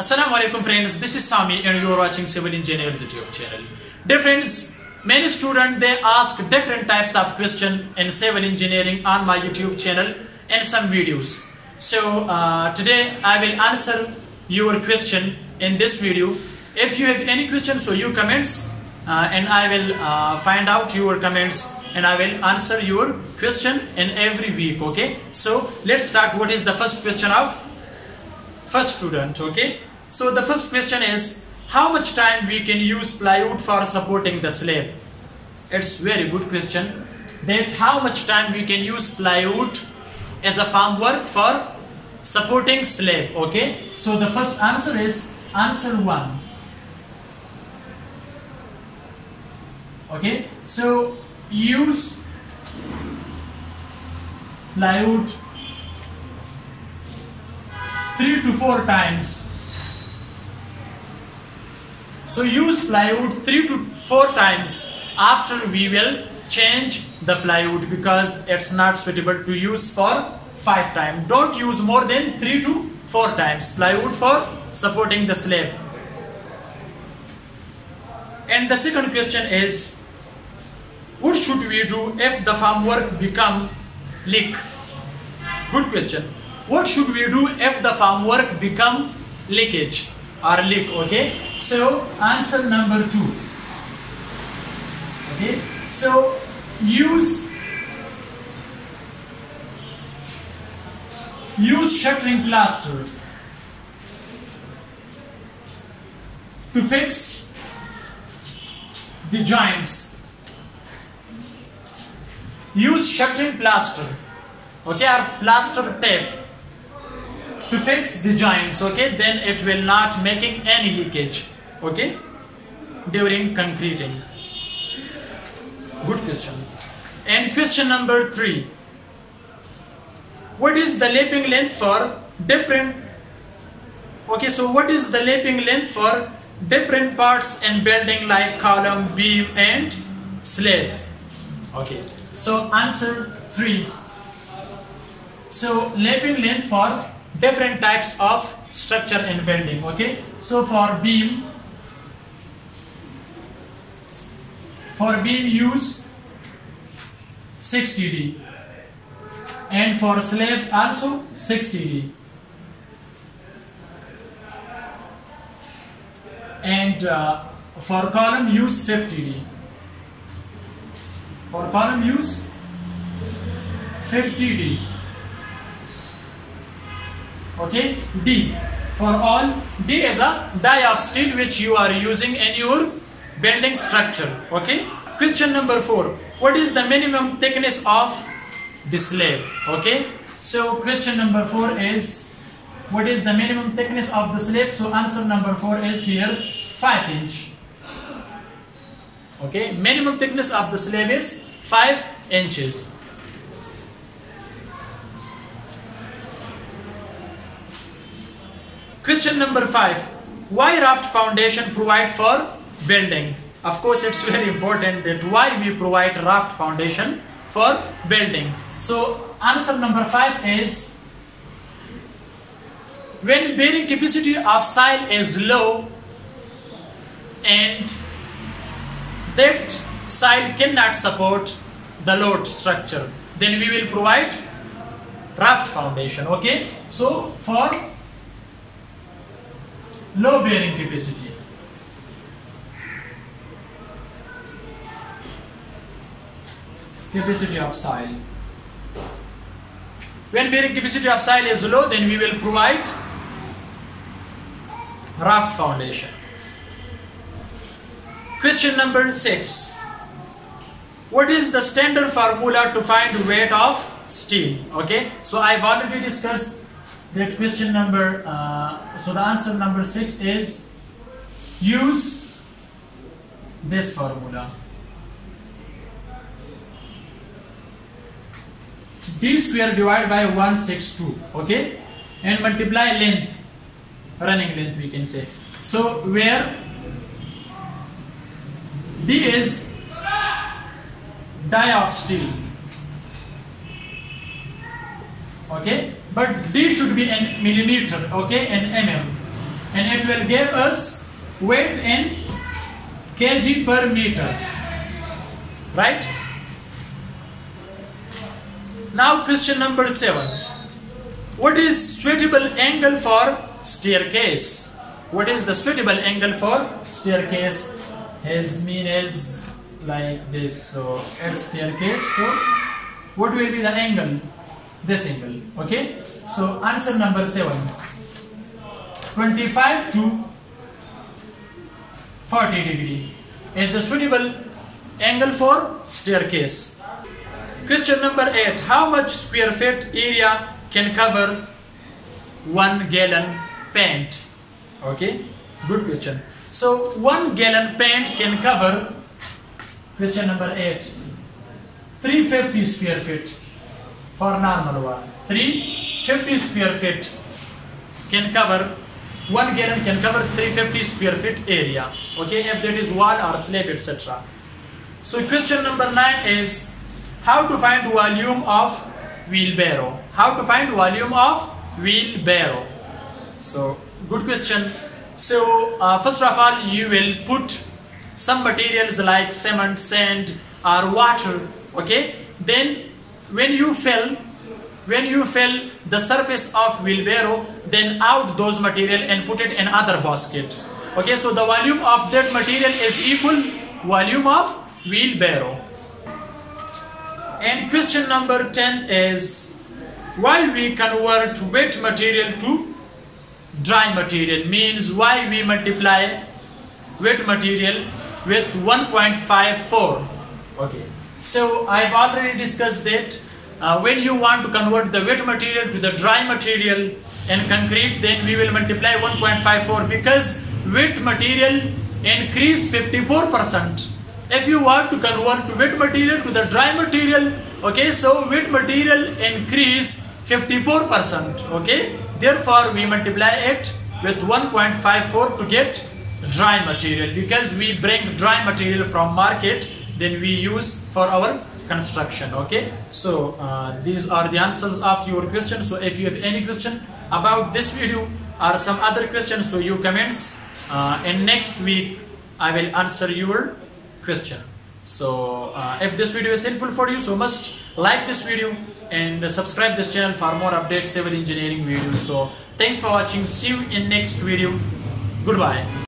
Assalamu alaikum friends, this is Sami and you are watching Civil Engineers YouTube channel. Dear friends, many students they ask different types of question in civil engineering on my YouTube channel and some videos. So today I will answer your question in this video. If you have any question, so you comments and I will find out your comments and I will answer your question in every week. Okay, so let's start. What is the first question of first student? Okay. So the first question is, how much time we can use plywood for supporting the slab? It's very good question. That how much time we can use plywood as a formwork for supporting slab? Okay. So the first answer is answer 1. Okay. So use plywood 3 to 4 times. So use plywood 3 to 4 times after we will change the plywood because it's not suitable to use for 5 times. Don't use more than 3 to 4 times plywood for supporting the slab. And the second question is, what should we do if the formwork become leak? Good question. What should we do if the formwork become leakage? Or leak, okay? So answer number 2. Okay, so use shuttering plaster to fix the joints. Use shuttering plaster, okay, or plaster tape to fix the joints, okay, then it will not making any leakage, okay, during concreting. Good question. And question number 3. What is the lapping length for different? Okay, so what is the lapping length for different parts in building like column, beam, and slab? Okay, so answer 3. So lapping length for different types of structure and building, okay. So for beam use 6 TD and for slab also 6 TD, and for column use 5 TD. For column use 5 TD. Okay, D for all. D is a die of steel which you are using in your building structure. Okay. Question number 4. What is the minimum thickness of the slab? Okay. So question number 4 is, what is the minimum thickness of the slab? So answer number 4 is here 5 inch. Okay. Minimum thickness of the slab is 5 inches. Question number 5. Why raft foundation provide for building? Of course, it's very important that why we provide raft foundation for building. So answer number 5 is, when bearing capacity of soil is low and that soil cannot support the load structure, then we will provide raft foundation. Okay, so for low bearing capacity. Capacity of soil. When bearing capacity of soil is low, then we will provide raft foundation. Question number 6. What is the standard formula to find weight of steel? Okay, so I've already discussed that question number, so the answer number 6 is use this formula. D square divided by 162, okay, and multiply length, running length we can say. So where D is die of steel, okay, but D should be in millimeter, okay, in mm. and it will give us weight in kg per meter, right? Now question number 7. What is suitable angle for staircase? What is the suitable angle for staircase? His mean is like this, so at staircase, so what will be the angle? This angle, okay? So answer number 7, 25 to 40 degree is the suitable angle for staircase. Question number 8, how much square feet area can cover 1 gallon paint? Okay, good question. So 1 gallon paint can cover, question number 8, 350 square feet. For normal one, 350 square feet can cover, 1 gallon can cover 350 square feet area, okay, if that is wall or slab, etc. So question number 9 is how to find volume of wheelbarrow. How to find volume of wheelbarrow? So good question. So first of all, you will put some materials like cement, sand or water, okay, then when you fill the surface of wheelbarrow, then out those material and put it in other basket. Okay, so the volume of that material is equal volume of wheelbarrow. And question number 10 is why we convert wet material to dry material, means why we multiply wet material with 1.54. Okay. So I've already discussed that when you want to convert the wet material to the dry material in concrete, then we will multiply 1.54 because wet material increased 54%. If you want to convert wet material to the dry material, okay, so wet material increased 54%, okay, therefore we multiply it with 1.54 to get dry material because we bring dry material from market, then we use for our construction, okay. So these are the answers of your question. So if you have any question about this video or some other question, so you comments, and next week I will answer your question. So if this video is helpful for you, so must like this video and subscribe this channel for more updates civil engineering videos. So thanks for watching, see you in next video, goodbye.